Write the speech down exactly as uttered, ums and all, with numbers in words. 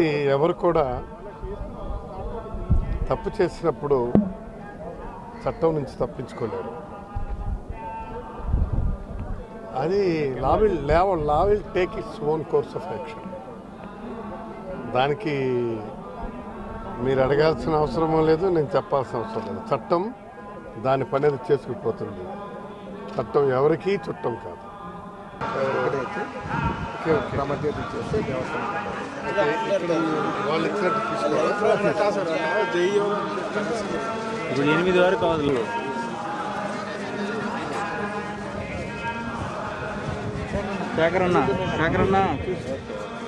See, ever కూడా తప్పు చేసినప్పుడు చట్టం నుంచి తప్పించుకోలేరు. అది law will law will take its own course of action. దానికి మీరు అడగాల్సిన అవసరం లేదు, నేను చెప్పాల్సిన అవసరం లేదు. చట్టం దాని పని అది చేసుకుపోతుంది. చట్టం ఎవరికీ చుట్టం కాదు. Okay, okay. From that, okay. Okay. Okay. Okay. Okay. Okay.